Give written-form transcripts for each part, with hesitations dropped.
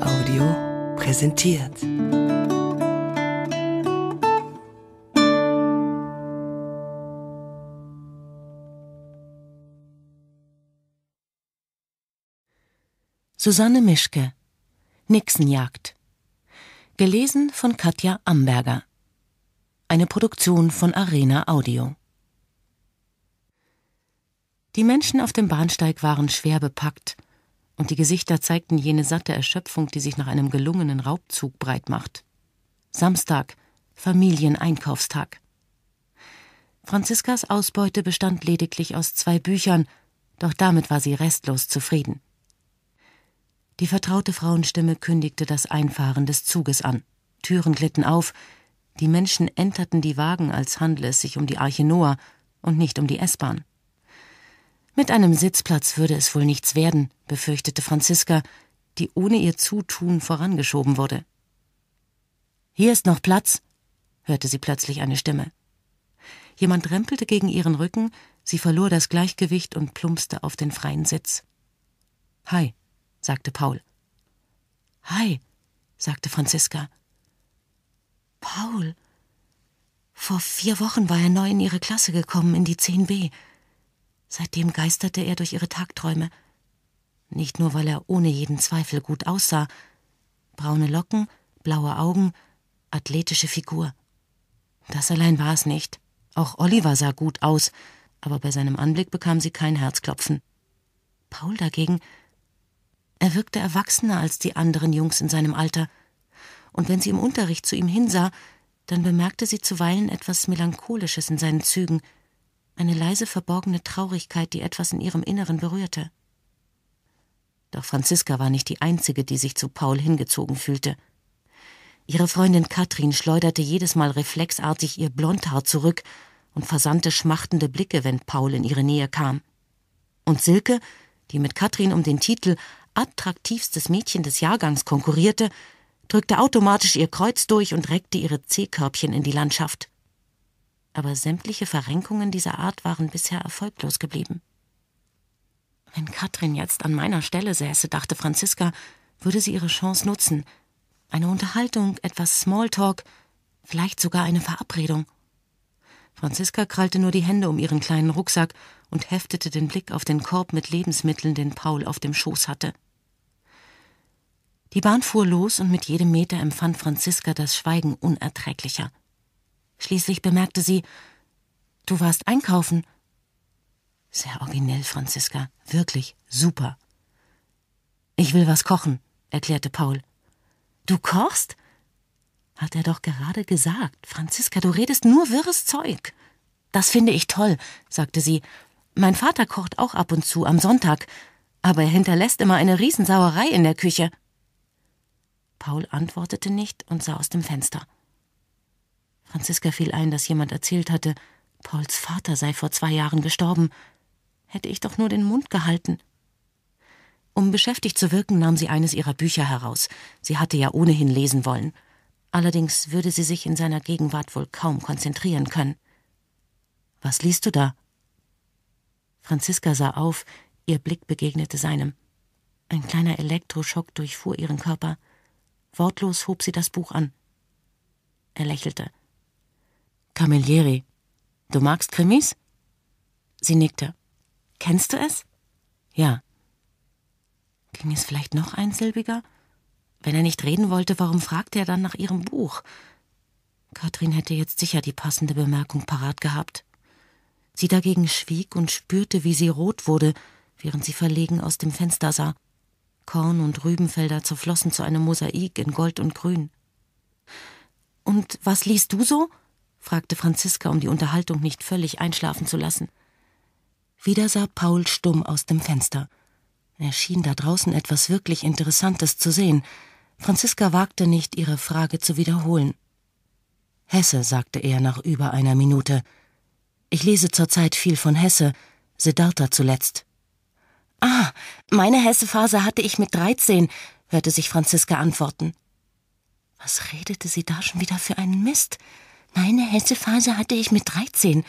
Arena Audio präsentiert. Susanne Mischke, Nixenjagd. Gelesen von Katja Amberger. Eine Produktion von Arena Audio. Die Menschen auf dem Bahnsteig waren schwer bepackt, und die Gesichter zeigten jene satte Erschöpfung, die sich nach einem gelungenen Raubzug breitmacht. Samstag, Familieneinkaufstag. Franziskas Ausbeute bestand lediglich aus 2 Büchern, doch damit war sie restlos zufrieden. Die vertraute Frauenstimme kündigte das Einfahren des Zuges an. Türen glitten auf, die Menschen enterten die Wagen, als handle es sich um die Arche Noah und nicht um die S-Bahn. Mit einem Sitzplatz würde es wohl nichts werden, befürchtete Franziska, die ohne ihr Zutun vorangeschoben wurde. »Hier ist noch Platz«, hörte sie plötzlich eine Stimme. Jemand rempelte gegen ihren Rücken, sie verlor das Gleichgewicht und plumpste auf den freien Sitz. »Hi«, sagte Paul. »Hi«, sagte Franziska. »Paul, vor 4 Wochen war er neu in ihre Klasse gekommen, in die 10b«, Seitdem geisterte er durch ihre Tagträume. Nicht nur, weil er ohne jeden Zweifel gut aussah. Braune Locken, blaue Augen, athletische Figur. Das allein war es nicht. Auch Oliver sah gut aus, aber bei seinem Anblick bekam sie kein Herzklopfen. Paul dagegen, er wirkte erwachsener als die anderen Jungs in seinem Alter. Und wenn sie im Unterricht zu ihm hinsah, dann bemerkte sie zuweilen etwas Melancholisches in seinen Zügen, eine leise verborgene Traurigkeit, die etwas in ihrem Inneren berührte. Doch Franziska war nicht die Einzige, die sich zu Paul hingezogen fühlte. Ihre Freundin Katrin schleuderte jedes Mal reflexartig ihr Blondhaar zurück und versandte schmachtende Blicke, wenn Paul in ihre Nähe kam. Und Silke, die mit Katrin um den Titel attraktivstes Mädchen des Jahrgangs konkurrierte, drückte automatisch ihr Kreuz durch und reckte ihre Zehkörbchen in die Landschaft. Aber sämtliche Verrenkungen dieser Art waren bisher erfolglos geblieben. Wenn Katrin jetzt an meiner Stelle säße, dachte Franziska, würde sie ihre Chance nutzen. Eine Unterhaltung, etwas Smalltalk, vielleicht sogar eine Verabredung. Franziska krallte nur die Hände um ihren kleinen Rucksack und heftete den Blick auf den Korb mit Lebensmitteln, den Paul auf dem Schoß hatte. Die Bahn fuhr los und mit jedem Meter empfand Franziska das Schweigen unerträglicher. Schließlich bemerkte sie, du warst einkaufen. Sehr originell, Franziska, wirklich super. Ich will was kochen, erklärte Paul. Du kochst? Hat er doch gerade gesagt. Franziska, du redest nur wirres Zeug. Das finde ich toll, sagte sie. Mein Vater kocht auch ab und zu am Sonntag, aber er hinterlässt immer eine Riesensauerei in der Küche. Paul antwortete nicht und sah aus dem Fenster. Franziska fiel ein, dass jemand erzählt hatte, Pauls Vater sei vor 2 Jahren gestorben. Hätte ich doch nur den Mund gehalten. Um beschäftigt zu wirken, nahm sie eines ihrer Bücher heraus. Sie hatte ja ohnehin lesen wollen. Allerdings würde sie sich in seiner Gegenwart wohl kaum konzentrieren können. Was liest du da? Franziska sah auf, ihr Blick begegnete seinem. Ein kleiner Elektroschock durchfuhr ihren Körper. Wortlos hob sie das Buch an. Er lächelte. Camilleri. Du magst Krimis? Sie nickte. Kennst du es? Ja. Ging es vielleicht noch einsilbiger? Wenn er nicht reden wollte, warum fragte er dann nach ihrem Buch? Katrin hätte jetzt sicher die passende Bemerkung parat gehabt. Sie dagegen schwieg und spürte, wie sie rot wurde, während sie verlegen aus dem Fenster sah. Korn- und Rübenfelder zerflossen zu einem Mosaik in Gold und Grün. Und was liest du so? Fragte Franziska, um die Unterhaltung nicht völlig einschlafen zu lassen. Wieder sah Paul stumm aus dem Fenster. Er schien da draußen etwas wirklich Interessantes zu sehen. Franziska wagte nicht, ihre Frage zu wiederholen. Hesse, sagte er nach über einer Minute. Ich lese zurzeit viel von Hesse, Siddhartha zuletzt. Ah, meine Hesse-Phase hatte ich mit 13, hörte sich Franziska antworten. Was redete sie da schon wieder für einen Mist? Meine Hesse-Phase hatte ich mit 13.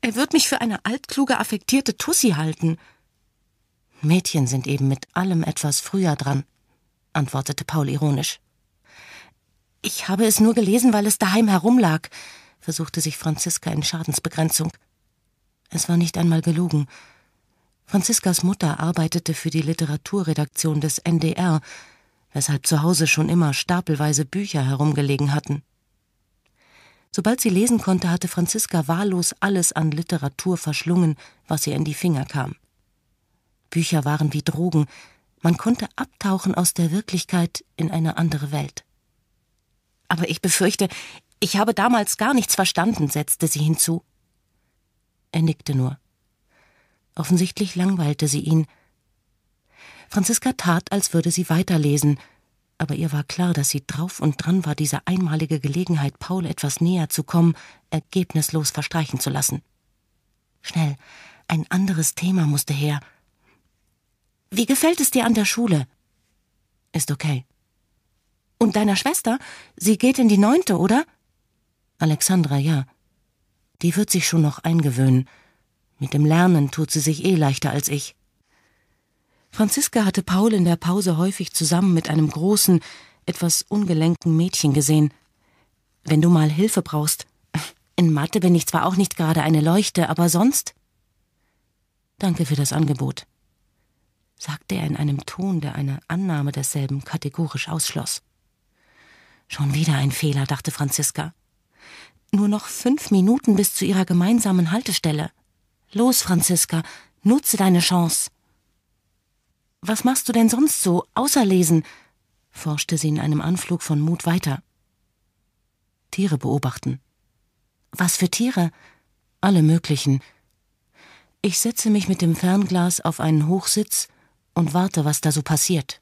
Er wird mich für eine altkluge, affektierte Tussi halten. Mädchen sind eben mit allem etwas früher dran. antwortete Paul ironisch. »Ich habe es nur gelesen, weil es daheim herumlag«, versuchte sich Franziska in Schadensbegrenzung. Es war nicht einmal gelogen. Franziskas Mutter arbeitete für die Literaturredaktion des NDR, weshalb zu Hause schon immer stapelweise Bücher herumgelegen hatten. Sobald sie lesen konnte, hatte Franziska wahllos alles an Literatur verschlungen, was ihr in die Finger kam. Bücher waren wie Drogen. Man konnte abtauchen aus der Wirklichkeit in eine andere Welt. »Aber ich befürchte, ich habe damals gar nichts verstanden«, setzte sie hinzu. Er nickte nur. Offensichtlich langweilte sie ihn. Franziska tat, als würde sie weiterlesen, aber ihr war klar, dass sie drauf und dran war, diese einmalige Gelegenheit, Paul etwas näher zu kommen, ergebnislos verstreichen zu lassen. Schnell, ein anderes Thema musste her. »Wie gefällt es dir an der Schule?« »Ist okay.« »Und deiner Schwester? Sie geht in die 9., oder?« »Alexandra, ja. Die wird sich schon noch eingewöhnen. Mit dem Lernen tut sie sich eh leichter als ich.« Franziska hatte Paul in der Pause häufig zusammen mit einem großen, etwas ungelenken Mädchen gesehen. »Wenn du mal Hilfe brauchst. In Mathe bin ich zwar auch nicht gerade eine Leuchte, aber sonst?« »Danke für das Angebot«, sagte er in einem Ton, der eine Annahme desselben kategorisch ausschloss. Schon wieder ein Fehler, dachte Franziska. Nur noch 5 Minuten bis zu ihrer gemeinsamen Haltestelle. Los, Franziska, nutze deine Chance. »Was machst du denn sonst so, außer lesen?«, forschte sie in einem Anflug von Mut weiter. »Tiere beobachten.« »Was für Tiere?« »Alle möglichen. Ich setze mich mit dem Fernglas auf einen Hochsitz und warte, was da so passiert.«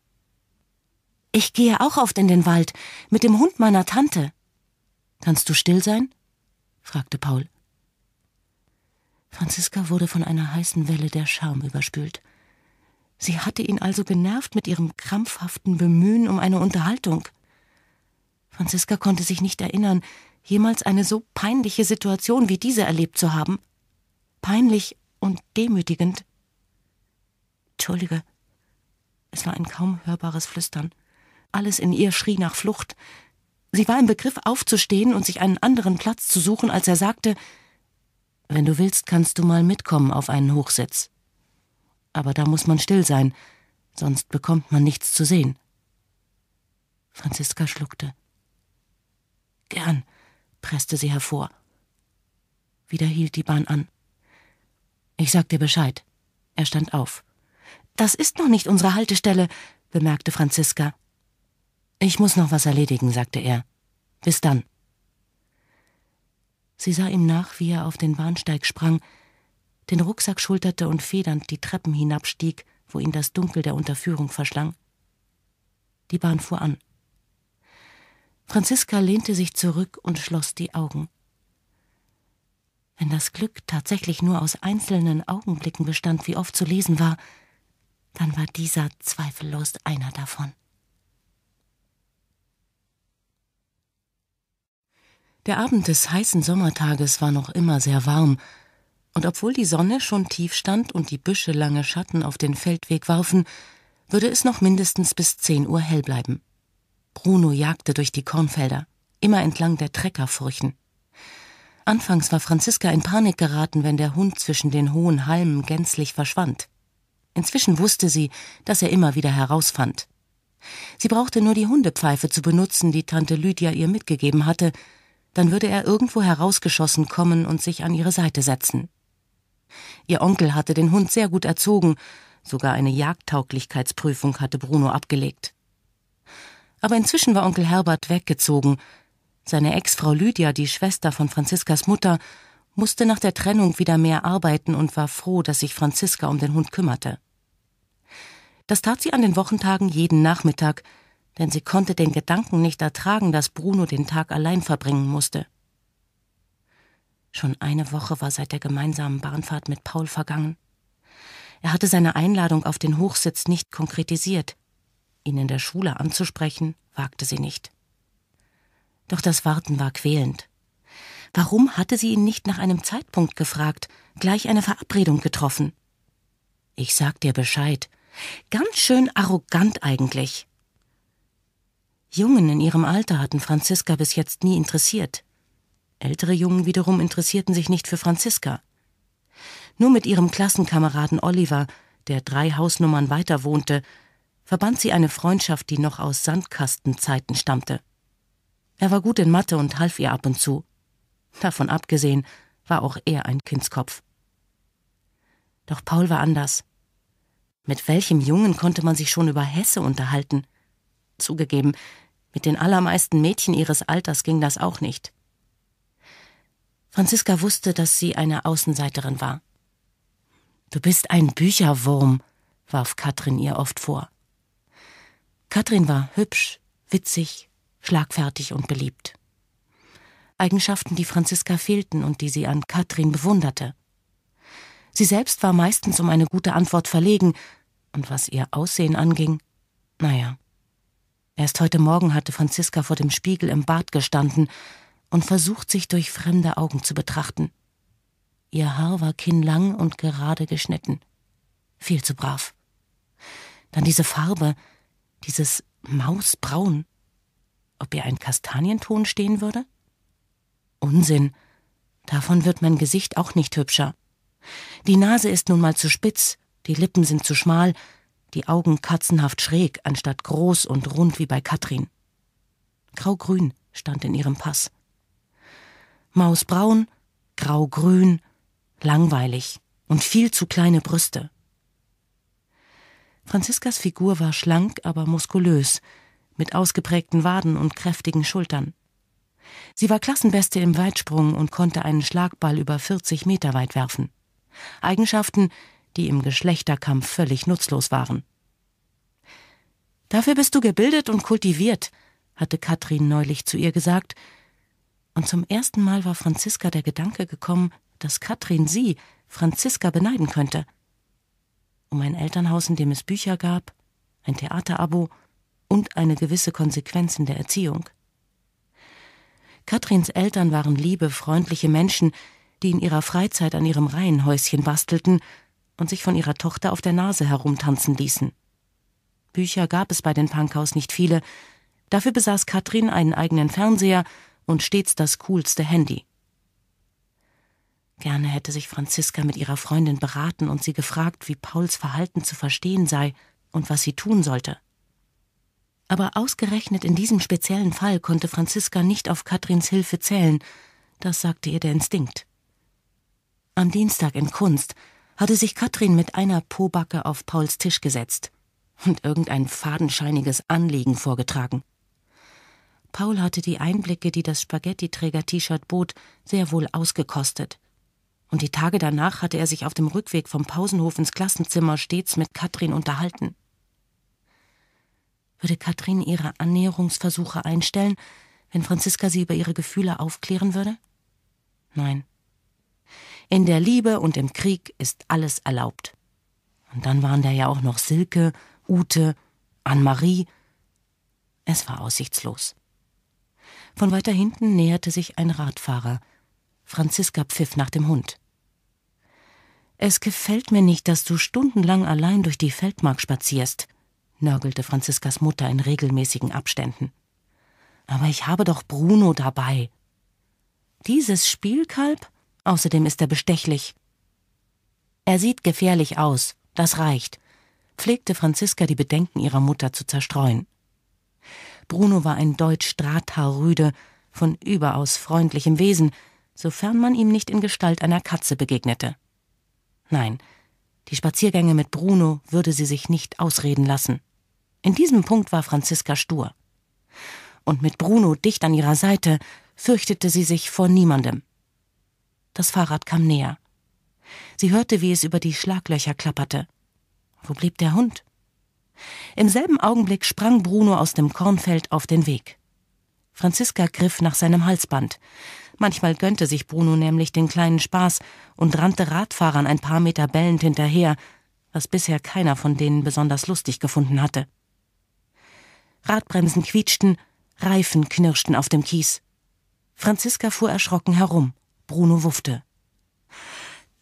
»Ich gehe auch oft in den Wald, mit dem Hund meiner Tante.« »Kannst du still sein?«, fragte Paul. Franziska wurde von einer heißen Welle der Scham überspült. Sie hatte ihn also genervt mit ihrem krampfhaften Bemühen um eine Unterhaltung. Franziska konnte sich nicht erinnern, jemals eine so peinliche Situation wie diese erlebt zu haben. Peinlich und demütigend. »Entschuldige.« Es war ein kaum hörbares Flüstern. Alles in ihr schrie nach Flucht. Sie war im Begriff, aufzustehen und sich einen anderen Platz zu suchen, als er sagte, »Wenn du willst, kannst du mal mitkommen auf einen Hochsitz. Aber da muss man still sein, sonst bekommt man nichts zu sehen.« Franziska schluckte. »Gern«, presste sie hervor. Wieder hielt die Bahn an. »Ich sag dir Bescheid.« Er stand auf. »Das ist noch nicht unsere Haltestelle«, bemerkte Franziska. »Ich muss noch was erledigen«, sagte er. »Bis dann.« Sie sah ihm nach, wie er auf den Bahnsteig sprang, den Rucksack schulterte und federnd die Treppen hinabstieg, wo ihn das Dunkel der Unterführung verschlang. Die Bahn fuhr an. Franziska lehnte sich zurück und schloss die Augen. Wenn das Glück tatsächlich nur aus einzelnen Augenblicken bestand, wie oft zu lesen war, dann war dieser zweifellos einer davon. Der Abend des heißen Sommertages war noch immer sehr warm, und obwohl die Sonne schon tief stand und die Büsche lange Schatten auf den Feldweg warfen, würde es noch mindestens bis 10 Uhr hell bleiben. Bruno jagte durch die Kornfelder, immer entlang der Treckerfurchen. Anfangs war Franziska in Panik geraten, wenn der Hund zwischen den hohen Halmen gänzlich verschwand. Inzwischen wusste sie, dass er immer wieder herausfand. Sie brauchte nur die Hundepfeife zu benutzen, die Tante Lydia ihr mitgegeben hatte, dann würde er irgendwo herausgeschossen kommen und sich an ihre Seite setzen. Ihr Onkel hatte den Hund sehr gut erzogen, sogar eine Jagdtauglichkeitsprüfung hatte Bruno abgelegt. Aber inzwischen war Onkel Herbert weggezogen. Seine Ex-Frau Lydia, die Schwester von Franziskas Mutter, musste nach der Trennung wieder mehr arbeiten und war froh, dass sich Franziska um den Hund kümmerte. Das tat sie an den Wochentagen jeden Nachmittag, denn sie konnte den Gedanken nicht ertragen, dass Bruno den Tag allein verbringen musste. Schon eine Woche war seit der gemeinsamen Bahnfahrt mit Paul vergangen. Er hatte seine Einladung auf den Hochsitz nicht konkretisiert. Ihn in der Schule anzusprechen, wagte sie nicht. Doch das Warten war quälend. Warum hatte sie ihn nicht nach einem Zeitpunkt gefragt, gleich eine Verabredung getroffen? »Ich sag dir Bescheid.« Ganz schön arrogant eigentlich. Jungen in ihrem Alter hatten Franziska bis jetzt nie interessiert. Ältere Jungen wiederum interessierten sich nicht für Franziska. Nur mit ihrem Klassenkameraden Oliver, der 3 Hausnummern weiter wohnte, verband sie eine Freundschaft, die noch aus Sandkastenzeiten stammte. Er war gut in Mathe und half ihr ab und zu. Davon abgesehen war auch er ein Kindskopf. Doch Paul war anders. Mit welchem Jungen konnte man sich schon über Hesse unterhalten? Zugegeben, mit den allermeisten Mädchen ihres Alters ging das auch nicht. Franziska wusste, dass sie eine Außenseiterin war. »Du bist ein Bücherwurm«, warf Katrin ihr oft vor. Katrin war hübsch, witzig, schlagfertig und beliebt. Eigenschaften, die Franziska fehlten und die sie an Katrin bewunderte. Sie selbst war meistens um eine gute Antwort verlegen, und was ihr Aussehen anging, naja. Erst heute Morgen hatte Franziska vor dem Spiegel im Bad gestanden und versucht, sich durch fremde Augen zu betrachten. Ihr Haar war kinnlang und gerade geschnitten. Viel zu brav. Dann diese Farbe, dieses Mausbraun. Ob ihr ein Kastanienton stehen würde? Unsinn. Davon wird mein Gesicht auch nicht hübscher. Die Nase ist nun mal zu spitz, die Lippen sind zu schmal, die Augen katzenhaft schräg, anstatt groß und rund wie bei Katrin. Graugrün stand in ihrem Pass. Mausbraun, graugrün, langweilig und viel zu kleine Brüste. Franziskas Figur war schlank, aber muskulös, mit ausgeprägten Waden und kräftigen Schultern. Sie war Klassenbeste im Weitsprung und konnte einen Schlagball über 40 Meter weit werfen. Eigenschaften, die im Geschlechterkampf völlig nutzlos waren. »Dafür bist du gebildet und kultiviert«, hatte Katrin neulich zu ihr gesagt. Und zum ersten Mal war Franziska der Gedanke gekommen, dass Katrin sie, Franziska, beneiden könnte. Um ein Elternhaus, in dem es Bücher gab, ein Theaterabo und eine gewisse Konsequenz in der Erziehung. Katrins Eltern waren liebe, freundliche Menschen, die in ihrer Freizeit an ihrem Reihenhäuschen bastelten und sich von ihrer Tochter auf der Nase herumtanzen ließen. Bücher gab es bei den Punkhaus nicht viele, dafür besaß Katrin einen eigenen Fernseher und stets das coolste Handy. Gerne hätte sich Franziska mit ihrer Freundin beraten und sie gefragt, wie Pauls Verhalten zu verstehen sei und was sie tun sollte. Aber ausgerechnet in diesem speziellen Fall konnte Franziska nicht auf Katrins Hilfe zählen, das sagte ihr der Instinkt. Am Dienstag in Kunst hatte sich Katrin mit einer Pobacke auf Pauls Tisch gesetzt und irgendein fadenscheiniges Anliegen vorgetragen. Paul hatte die Einblicke, die das Spaghettiträger-T-Shirt bot, sehr wohl ausgekostet. Und die Tage danach hatte er sich auf dem Rückweg vom Pausenhof ins Klassenzimmer stets mit Katrin unterhalten. Würde Katrin ihre Annäherungsversuche einstellen, wenn Franziska sie über ihre Gefühle aufklären würde? Nein. In der Liebe und im Krieg ist alles erlaubt. Und dann waren da ja auch noch Silke, Ute, Anne-Marie. Es war aussichtslos. Von weiter hinten näherte sich ein Radfahrer. Franziska pfiff nach dem Hund. »Es gefällt mir nicht, dass du stundenlang allein durch die Feldmark spazierst«, nörgelte Franziskas Mutter in regelmäßigen Abständen. »Aber ich habe doch Bruno dabei.« »Dieses Spielkalb? Außerdem ist er bestechlich.« »Er sieht gefährlich aus, das reicht«, pflegte Franziska die Bedenken ihrer Mutter zu zerstreuen. Bruno war ein Deutsch-Drahthaarrüde von überaus freundlichem Wesen, sofern man ihm nicht in Gestalt einer Katze begegnete. Nein, die Spaziergänge mit Bruno würde sie sich nicht ausreden lassen. In diesem Punkt war Franziska stur. Und mit Bruno dicht an ihrer Seite fürchtete sie sich vor niemandem. Das Fahrrad kam näher. Sie hörte, wie es über die Schlaglöcher klapperte. Wo blieb der Hund? Im selben Augenblick sprang Bruno aus dem Kornfeld auf den Weg. Franziska griff nach seinem Halsband. Manchmal gönnte sich Bruno nämlich den kleinen Spaß und rannte Radfahrern ein paar Meter bellend hinterher, was bisher keiner von denen besonders lustig gefunden hatte. Radbremsen quietschten, Reifen knirschten auf dem Kies. Franziska fuhr erschrocken herum. Bruno wuffte.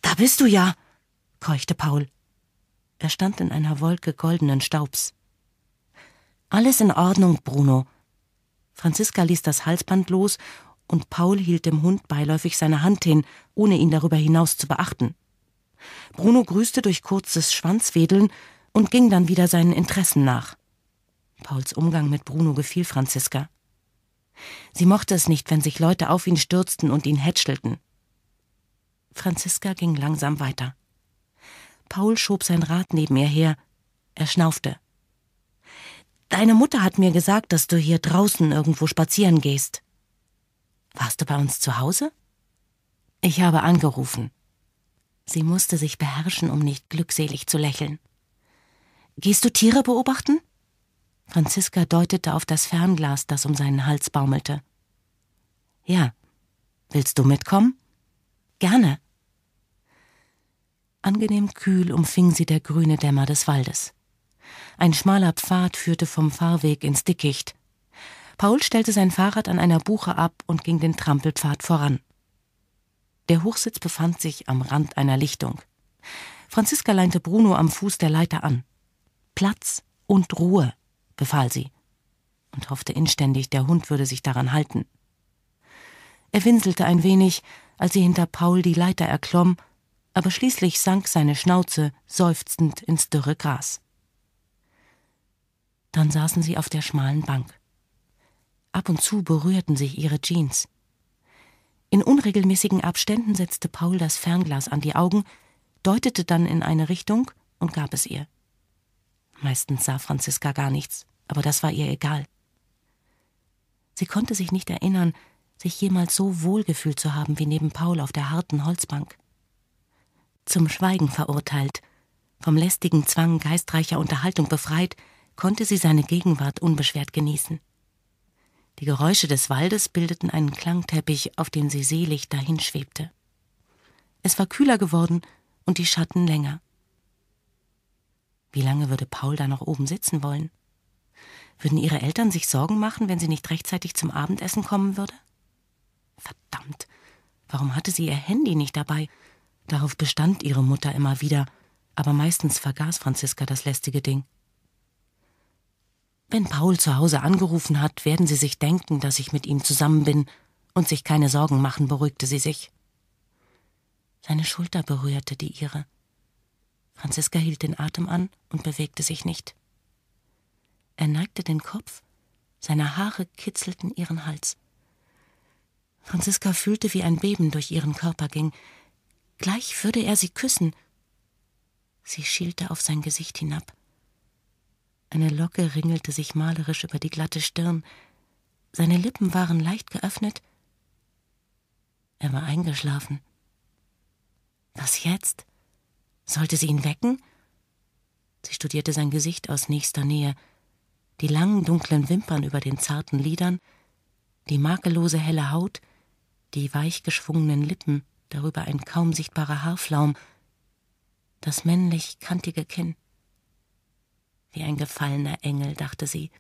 »Da bist du ja«, keuchte Paul. Er stand in einer Wolke goldenen Staubs. »Alles in Ordnung, Bruno«, Franziska ließ das Halsband los und Paul hielt dem Hund beiläufig seine Hand hin, ohne ihn darüber hinaus zu beachten. Bruno grüßte durch kurzes Schwanzwedeln und ging dann wieder seinen Interessen nach. Pauls Umgang mit Bruno gefiel Franziska. Sie mochte es nicht, wenn sich Leute auf ihn stürzten und ihn hätschelten. Franziska ging langsam weiter. Paul schob sein Rad neben ihr her. Er schnaufte. »Deine Mutter hat mir gesagt, dass du hier draußen irgendwo spazieren gehst.« »Warst du bei uns zu Hause?« »Ich habe angerufen.« Sie musste sich beherrschen, um nicht glückselig zu lächeln. »Gehst du Tiere beobachten?« Franziska deutete auf das Fernglas, das um seinen Hals baumelte. »Ja. Willst du mitkommen?« »Gerne.« Angenehm kühl umfing sie der grüne Dämmer des Waldes. Ein schmaler Pfad führte vom Fahrweg ins Dickicht. Paul stellte sein Fahrrad an einer Buche ab und ging den Trampelpfad voran. Der Hochsitz befand sich am Rand einer Lichtung. Franziska leinte Bruno am Fuß der Leiter an. »Platz und Ruhe«, befahl sie und hoffte inständig, der Hund würde sich daran halten. Er winselte ein wenig, als sie hinter Paul die Leiter erklomm, aber schließlich sank seine Schnauze seufzend ins dürre Gras. Dann saßen sie auf der schmalen Bank. Ab und zu berührten sich ihre Jeans. In unregelmäßigen Abständen setzte Paul das Fernglas an die Augen, deutete dann in eine Richtung und gab es ihr. Meistens sah Franziska gar nichts, aber das war ihr egal. Sie konnte sich nicht erinnern, sich jemals so wohlgefühlt zu haben wie neben Paul auf der harten Holzbank. Zum Schweigen verurteilt, vom lästigen Zwang geistreicher Unterhaltung befreit, konnte sie seine Gegenwart unbeschwert genießen. Die Geräusche des Waldes bildeten einen Klangteppich, auf dem sie selig dahinschwebte. Es war kühler geworden und die Schatten länger. Wie lange würde Paul da noch oben sitzen wollen? Würden ihre Eltern sich Sorgen machen, wenn sie nicht rechtzeitig zum Abendessen kommen würde? Verdammt, warum hatte sie ihr Handy nicht dabei? Darauf bestand ihre Mutter immer wieder, aber meistens vergaß Franziska das lästige Ding. Wenn Paul zu Hause angerufen hat, werden sie sich denken, dass ich mit ihm zusammen bin und sich keine Sorgen machen, beruhigte sie sich. Seine Schulter berührte die ihre. Franziska hielt den Atem an und bewegte sich nicht. Er neigte den Kopf, seine Haare kitzelten ihren Hals. Franziska fühlte, wie ein Beben durch ihren Körper ging. Gleich würde er sie küssen. Sie schielte auf sein Gesicht hinab. Eine Locke ringelte sich malerisch über die glatte Stirn. Seine Lippen waren leicht geöffnet. Er war eingeschlafen. Was jetzt? Sollte sie ihn wecken? Sie studierte sein Gesicht aus nächster Nähe, die langen, dunklen Wimpern über den zarten Lidern, die makellose helle Haut, die weich geschwungenen Lippen, darüber ein kaum sichtbarer Haarflaum, das männlich kantige Kinn. Wie ein gefallener Engel, dachte sie,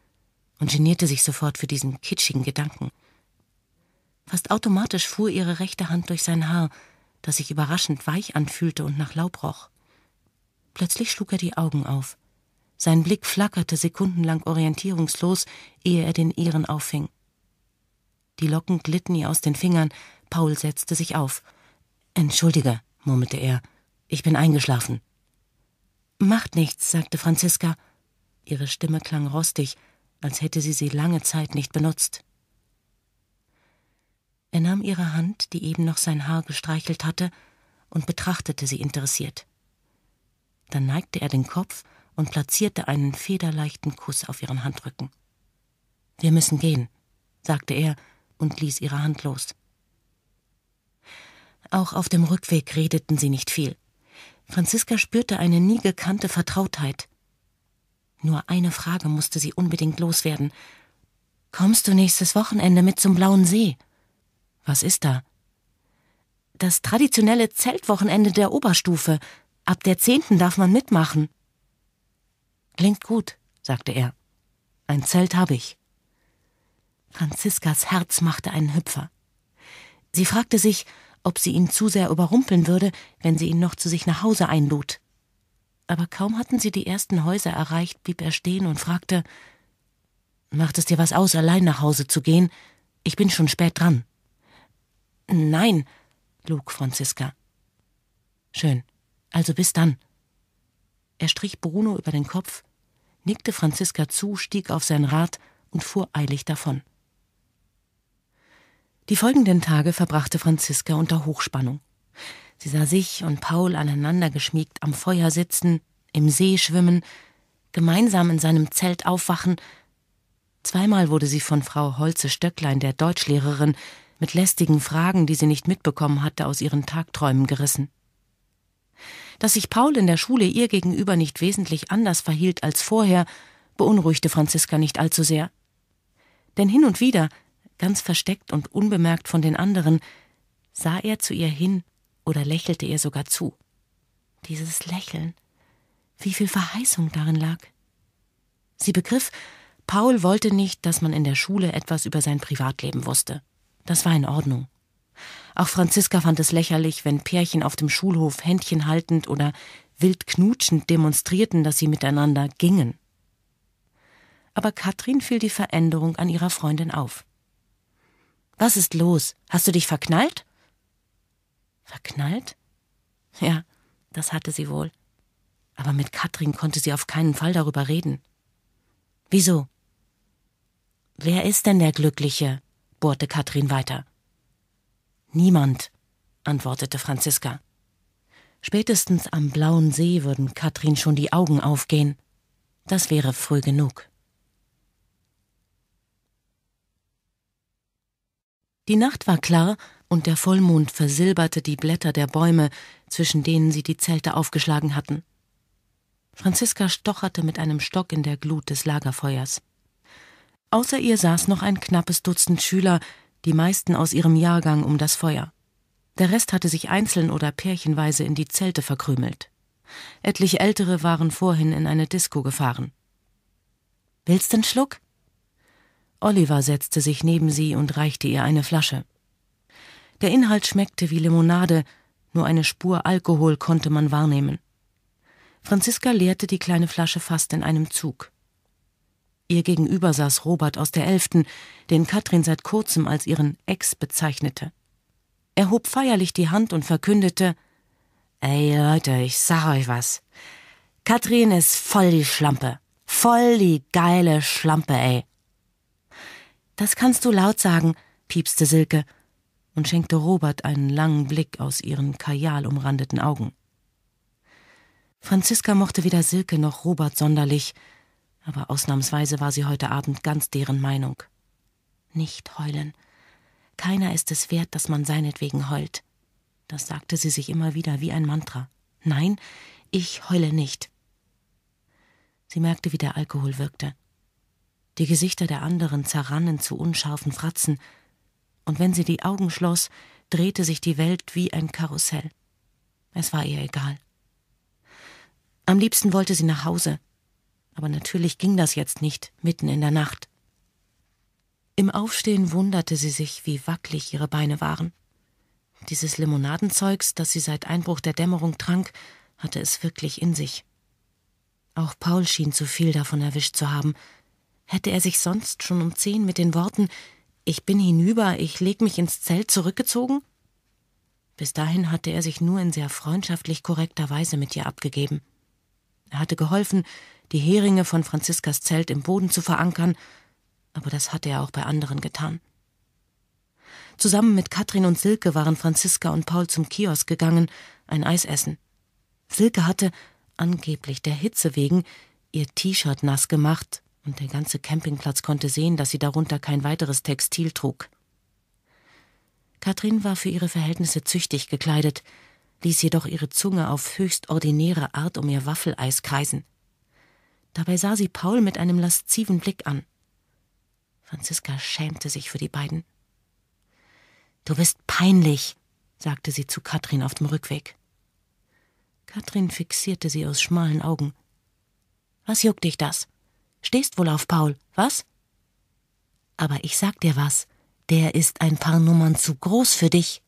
und genierte sich sofort für diesen kitschigen Gedanken. Fast automatisch fuhr ihre rechte Hand durch sein Haar, das sich überraschend weich anfühlte und nach Laub roch. Plötzlich schlug er die Augen auf. Sein Blick flackerte sekundenlang orientierungslos, ehe er den ihren auffing. Die Locken glitten ihr aus den Fingern. Paul setzte sich auf. »Entschuldige«, murmelte er, »ich bin eingeschlafen.« »Macht nichts«, sagte Franziska. Ihre Stimme klang rostig, als hätte sie lange Zeit nicht benutzt. Er nahm ihre Hand, die eben noch sein Haar gestreichelt hatte, und betrachtete sie interessiert. Dann neigte er den Kopf und platzierte einen federleichten Kuss auf ihren Handrücken. »Wir müssen gehen«, sagte er und ließ ihre Hand los. Auch auf dem Rückweg redeten sie nicht viel. Franziska spürte eine nie gekannte Vertrautheit. Nur eine Frage musste sie unbedingt loswerden. »Kommst du nächstes Wochenende mit zum Blauen See?« »Was ist da?« »Das traditionelle Zeltwochenende der Oberstufe. Ab der 10. darf man mitmachen.« »Klingt gut«, sagte er. »Ein Zelt habe ich.« Franziskas Herz machte einen Hüpfer. Sie fragte sich, ob sie ihn zu sehr überrumpeln würde, wenn sie ihn noch zu sich nach Hause einlud. Aber kaum hatten sie die ersten Häuser erreicht, blieb er stehen und fragte: Macht es dir was aus, allein nach Hause zu gehen? Ich bin schon spät dran. Nein, log Franziska. Schön, also bis dann. Er strich Bruno über den Kopf, nickte Franziska zu, stieg auf sein Rad und fuhr eilig davon. Die folgenden Tage verbrachte Franziska unter Hochspannung. Sie sah sich und Paul aneinander geschmiegt am Feuer sitzen, im See schwimmen, gemeinsam in seinem Zelt aufwachen. Zweimal wurde sie von Frau Holze-Stöcklein, der Deutschlehrerin, mit lästigen Fragen, die sie nicht mitbekommen hatte, aus ihren Tagträumen gerissen. Dass sich Paul in der Schule ihr gegenüber nicht wesentlich anders verhielt als vorher, beunruhigte Franziska nicht allzu sehr. Denn hin und wieder, ganz versteckt und unbemerkt von den anderen, sah er zu ihr hin oder lächelte ihr sogar zu. Dieses Lächeln, wie viel Verheißung darin lag. Sie begriff, Paul wollte nicht, dass man in der Schule etwas über sein Privatleben wusste. Das war in Ordnung. Auch Franziska fand es lächerlich, wenn Pärchen auf dem Schulhof Händchen haltend oder wild knutschend demonstrierten, dass sie miteinander gingen. Aber Katrin fiel die Veränderung an ihrer Freundin auf. »Was ist los? Hast du dich verknallt?« »Verknallt?« Ja, das hatte sie wohl. Aber mit Katrin konnte sie auf keinen Fall darüber reden. »Wieso?« »Wer ist denn der Glückliche?« bohrte Katrin weiter. »Niemand«, antwortete Franziska. Spätestens am blauen See würden Katrin schon die Augen aufgehen. Das wäre früh genug. Die Nacht war klar und der Vollmond versilberte die Blätter der Bäume, zwischen denen sie die Zelte aufgeschlagen hatten. Franziska stocherte mit einem Stock in der Glut des Lagerfeuers. Außer ihr saß noch ein knappes Dutzend Schüler, die meisten aus ihrem Jahrgang, um das Feuer. Der Rest hatte sich einzeln oder pärchenweise in die Zelte verkrümelt. Etliche Ältere waren vorhin in eine Disco gefahren. »Willst du einen Schluck?« Oliver setzte sich neben sie und reichte ihr eine Flasche. Der Inhalt schmeckte wie Limonade, nur eine Spur Alkohol konnte man wahrnehmen. Franziska leerte die kleine Flasche fast in einem Zug. Ihr gegenüber saß Robert aus der 11., den Katrin seit kurzem als ihren Ex bezeichnete. Er hob feierlich die Hand und verkündete: »Ey Leute, ich sag euch was. Katrin ist voll die Schlampe. Voll die geile Schlampe, ey.« »Das kannst du laut sagen«, piepste Silke und schenkte Robert einen langen Blick aus ihren kajal umrandeten Augen. Franziska mochte weder Silke noch Robert sonderlich, aber ausnahmsweise war sie heute Abend ganz deren Meinung. Nicht heulen. Keiner ist es wert, dass man seinetwegen heult. Das sagte sie sich immer wieder wie ein Mantra. Nein, ich heule nicht. Sie merkte, wie der Alkohol wirkte. Die Gesichter der anderen zerrannen zu unscharfen Fratzen, und wenn sie die Augen schloss, drehte sich die Welt wie ein Karussell. Es war ihr egal. Am liebsten wollte sie nach Hause. Aber natürlich ging das jetzt nicht, mitten in der Nacht. Im Aufstehen wunderte sie sich, wie wackelig ihre Beine waren. Dieses Limonadenzeugs, das sie seit Einbruch der Dämmerung trank, hatte es wirklich in sich. Auch Paul schien zu viel davon erwischt zu haben. Hätte er sich sonst schon um 10 mit den Worten »Ich bin hinüber, ich leg mich ins Zelt« zurückgezogen? Bis dahin hatte er sich nur in sehr freundschaftlich korrekter Weise mit ihr abgegeben. Er hatte geholfen, die Heringe von Franziskas Zelt im Boden zu verankern, aber das hatte er auch bei anderen getan. Zusammen mit Katrin und Silke waren Franziska und Paul zum Kiosk gegangen, ein Eis essen. Silke hatte, angeblich der Hitze wegen, ihr T-Shirt nass gemacht und der ganze Campingplatz konnte sehen, dass sie darunter kein weiteres Textil trug. Katrin war für ihre Verhältnisse züchtig gekleidet, ließ jedoch ihre Zunge auf höchst ordinäre Art um ihr Waffeleis kreisen. Dabei sah sie Paul mit einem lasziven Blick an. Franziska schämte sich für die beiden. »Du bist peinlich«, sagte sie zu Katrin auf dem Rückweg. Katrin fixierte sie aus schmalen Augen. »Was juckt dich das? Stehst wohl auf Paul, was?« »Aber ich sag dir was, der ist ein paar Nummern zu groß für dich.«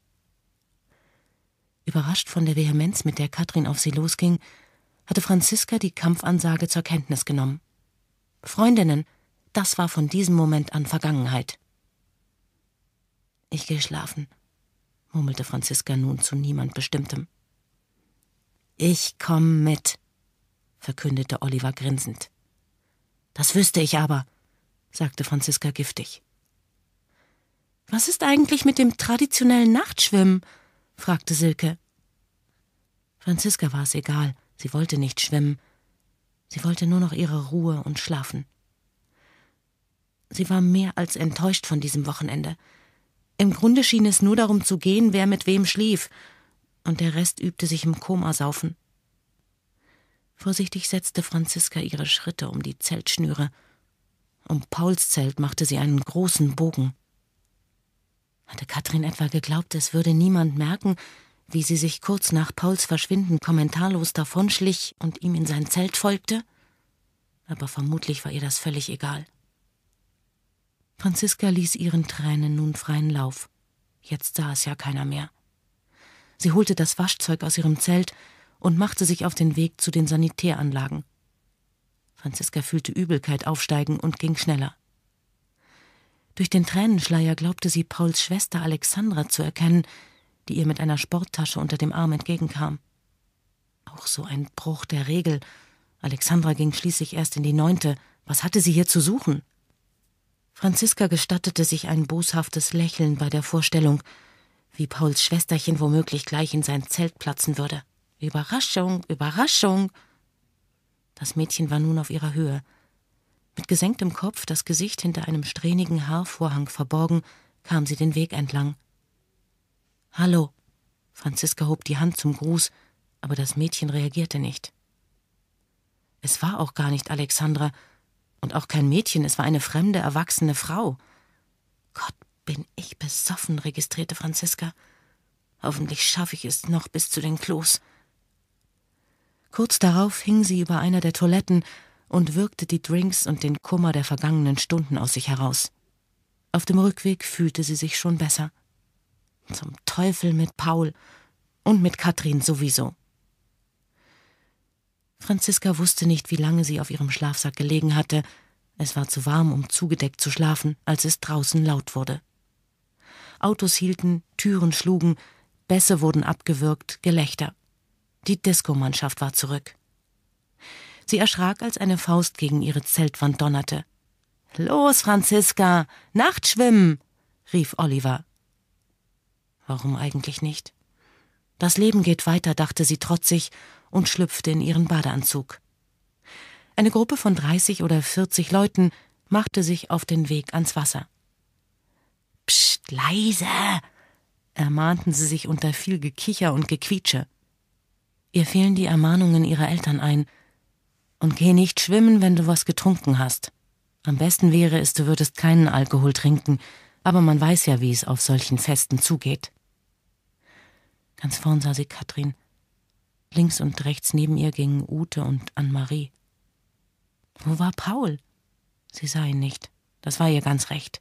Überrascht von der Vehemenz, mit der Katrin auf sie losging, hatte Franziska die Kampfansage zur Kenntnis genommen. »Freundinnen, Das war von diesem Moment an Vergangenheit. »Ich gehe schlafen«, murmelte Franziska nun zu niemand Bestimmtem. »Ich komm mit«, verkündete Oliver grinsend. »Das wüsste ich aber«, sagte Franziska giftig. »Was ist eigentlich mit dem traditionellen Nachtschwimmen?« fragte Silke. Franziska war es egal, sie wollte nicht schwimmen. Sie wollte nur noch ihre Ruhe und schlafen. Sie war mehr als enttäuscht von diesem Wochenende. Im Grunde schien es nur darum zu gehen, wer mit wem schlief, und der Rest übte sich im Komasaufen. Vorsichtig setzte Franziska ihre Schritte um die Zeltschnüre. Um Pauls Zelt machte sie einen großen Bogen. Hatte Katrin etwa geglaubt, es würde niemand merken, wie sie sich kurz nach Pauls Verschwinden kommentarlos davonschlich und ihm in sein Zelt folgte? Aber vermutlich war ihr das völlig egal. Franziska ließ ihren Tränen nun freien Lauf. Jetzt sah es ja keiner mehr. Sie holte das Waschzeug aus ihrem Zelt und machte sich auf den Weg zu den Sanitäranlagen. Franziska fühlte Übelkeit aufsteigen und ging schneller. Durch den Tränenschleier glaubte sie, Pauls Schwester Alexandra zu erkennen, die ihr mit einer Sporttasche unter dem Arm entgegenkam. Auch so ein Bruch der Regel. Alexandra ging schließlich erst in die 9. Was hatte sie hier zu suchen? Franziska gestattete sich ein boshaftes Lächeln bei der Vorstellung, wie Pauls Schwesterchen womöglich gleich in sein Zelt platzen würde. Überraschung, Überraschung! Das Mädchen war nun auf ihrer Höhe. Mit gesenktem Kopf, das Gesicht hinter einem strähnigen Haarvorhang verborgen, kam sie den Weg entlang. »Hallo«, Franziska hob die Hand zum Gruß, aber das Mädchen reagierte nicht. Es war auch gar nicht Alexandra, und auch kein Mädchen, es war eine fremde, erwachsene Frau. »Gott, bin ich besoffen«, registrierte Franziska. »Hoffentlich schaffe ich es noch bis zu den Klos.« Kurz darauf hing sie über einer der Toiletten und würgte die Drinks und den Kummer der vergangenen Stunden aus sich heraus. Auf dem Rückweg fühlte sie sich schon besser. Zum Teufel mit Paul und mit Katrin sowieso. Franziska wusste nicht, wie lange sie auf ihrem Schlafsack gelegen hatte. Es war zu warm, um zugedeckt zu schlafen, als es draußen laut wurde. Autos hielten, Türen schlugen, Bässe wurden abgewürgt, Gelächter. Die Diskomannschaft war zurück. Sie erschrak, als eine Faust gegen ihre Zeltwand donnerte. »Los, Franziska, Nachtschwimmen«, rief Oliver. Warum eigentlich nicht? Das Leben geht weiter, dachte sie trotzig und schlüpfte in ihren Badeanzug. Eine Gruppe von 30 oder 40 Leuten machte sich auf den Weg ans Wasser. »Psst, leise«, ermahnten sie sich unter viel Gekicher und Gequietsche. Ihr fielen die Ermahnungen ihrer Eltern ein. »Und geh nicht schwimmen, wenn du was getrunken hast. Am besten wäre es, du würdest keinen Alkohol trinken, aber man weiß ja, wie es auf solchen Festen zugeht.« Ganz vorn sah sie Katrin. Links und rechts neben ihr gingen Ute und Anne-Marie. Wo war Paul? Sie sah ihn nicht. Das war ihr ganz recht.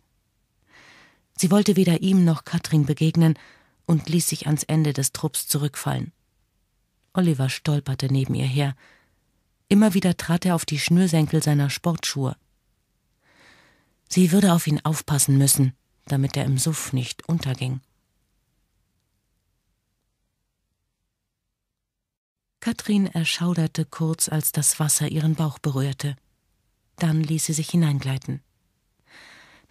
Sie wollte weder ihm noch Katrin begegnen und ließ sich ans Ende des Trupps zurückfallen. Oliver stolperte neben ihr her. Immer wieder trat er auf die Schnürsenkel seiner Sportschuhe. Sie würde auf ihn aufpassen müssen, damit er im Suff nicht unterging. Katrin erschauderte kurz, als das Wasser ihren Bauch berührte. Dann ließ sie sich hineingleiten.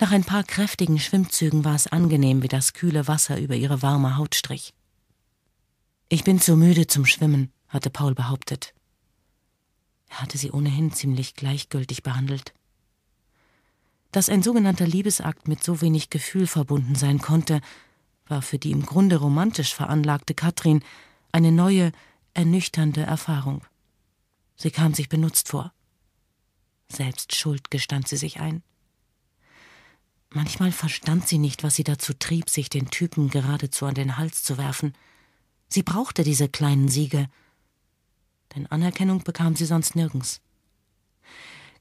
Nach ein paar kräftigen Schwimmzügen war es angenehm, wie das kühle Wasser über ihre warme Haut strich. »Ich bin zu müde zum Schwimmen«, hatte Paul behauptet. Er hatte sie ohnehin ziemlich gleichgültig behandelt. Dass ein sogenannter Liebesakt mit so wenig Gefühl verbunden sein konnte, war für die im Grunde romantisch veranlagte Katrin eine neue, ernüchternde Erfahrung. Sie kam sich benutzt vor. Selbst schuld, gestand sie sich ein. Manchmal verstand sie nicht, was sie dazu trieb, sich den Typen geradezu an den Hals zu werfen. Sie brauchte diese kleinen Siege, denn Anerkennung bekam sie sonst nirgends.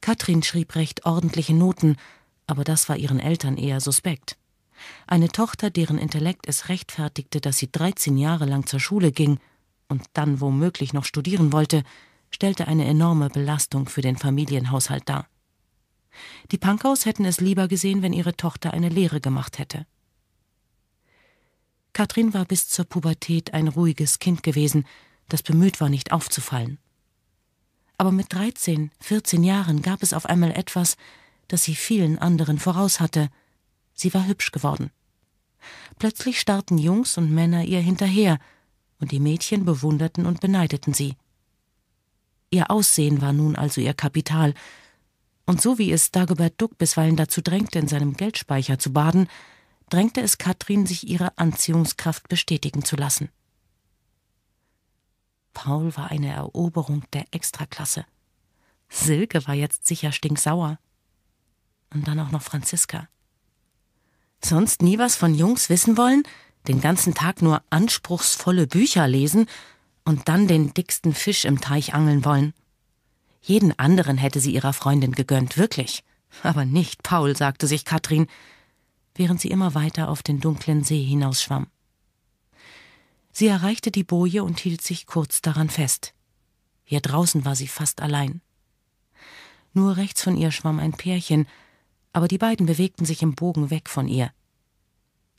Katrin schrieb recht ordentliche Noten, aber das war ihren Eltern eher suspekt. Eine Tochter, deren Intellekt es rechtfertigte, dass sie 13 Jahre lang zur Schule ging und dann womöglich noch studieren wollte, stellte eine enorme Belastung für den Familienhaushalt dar. Die Pankows hätten es lieber gesehen, wenn ihre Tochter eine Lehre gemacht hätte. Katrin war bis zur Pubertät ein ruhiges Kind gewesen, das bemüht war, nicht aufzufallen. Aber mit 13, 14 Jahren gab es auf einmal etwas, das sie vielen anderen voraus hatte. Sie war hübsch geworden. Plötzlich starrten Jungs und Männer ihr hinterher, und die Mädchen bewunderten und beneideten sie. Ihr Aussehen war nun also ihr Kapital, und so wie es Dagobert Duck bisweilen dazu drängte, in seinem Geldspeicher zu baden, drängte es Katrin, sich ihre Anziehungskraft bestätigen zu lassen. Paul war eine Eroberung der Extraklasse. Silke war jetzt sicher stinksauer. Und dann auch noch Franziska. Sonst nie was von Jungs wissen wollen, den ganzen Tag nur anspruchsvolle Bücher lesen und dann den dicksten Fisch im Teich angeln wollen. Jeden anderen hätte sie ihrer Freundin gegönnt, wirklich. Aber nicht Paul, sagte sich Katrin, während sie immer weiter auf den dunklen See hinausschwamm. Sie erreichte die Boje und hielt sich kurz daran fest. Hier draußen war sie fast allein. Nur rechts von ihr schwamm ein Pärchen, aber die beiden bewegten sich im Bogen weg von ihr.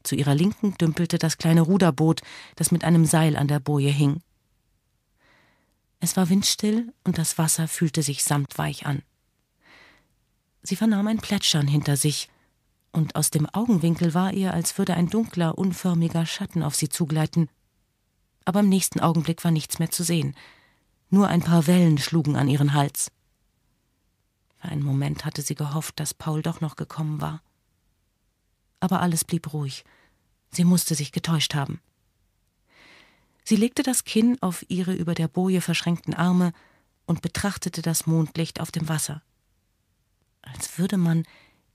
Zu ihrer Linken dümpelte das kleine Ruderboot, das mit einem Seil an der Boje hing. Es war windstill und das Wasser fühlte sich samtweich an. Sie vernahm ein Plätschern hinter sich, und aus dem Augenwinkel war ihr, als würde ein dunkler, unförmiger Schatten auf sie zugleiten. Aber im nächsten Augenblick war nichts mehr zu sehen. Nur ein paar Wellen schlugen an ihren Hals. Für einen Moment hatte sie gehofft, dass Paul doch noch gekommen war. Aber alles blieb ruhig. Sie musste sich getäuscht haben. Sie legte das Kinn auf ihre über der Boje verschränkten Arme und betrachtete das Mondlicht auf dem Wasser. Als würde man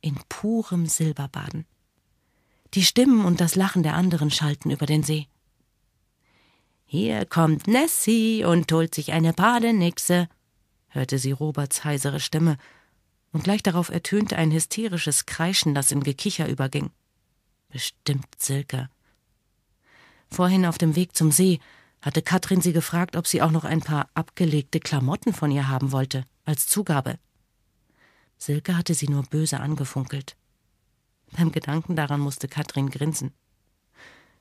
in purem Silber baden. Die Stimmen und das Lachen der anderen schallten über den See. »Hier kommt Nessie und holt sich eine Badenixe«, hörte sie Roberts heisere Stimme, und gleich darauf ertönte ein hysterisches Kreischen, das in Gekicher überging. Bestimmt Silke. Vorhin auf dem Weg zum See hatte Katrin sie gefragt, ob sie auch noch ein paar abgelegte Klamotten von ihr haben wollte, als Zugabe. Silke hatte sie nur böse angefunkelt. Beim Gedanken daran musste Katrin grinsen.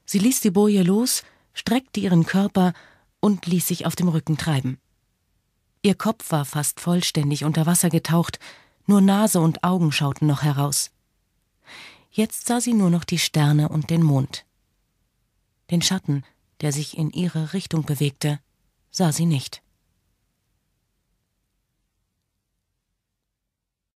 Sie ließ die Boje los, streckte ihren Körper und ließ sich auf dem Rücken treiben. Ihr Kopf war fast vollständig unter Wasser getaucht, nur Nase und Augen schauten noch heraus. Jetzt sah sie nur noch die Sterne und den Mond. Den Schatten, der sich in ihre Richtung bewegte, sah sie nicht.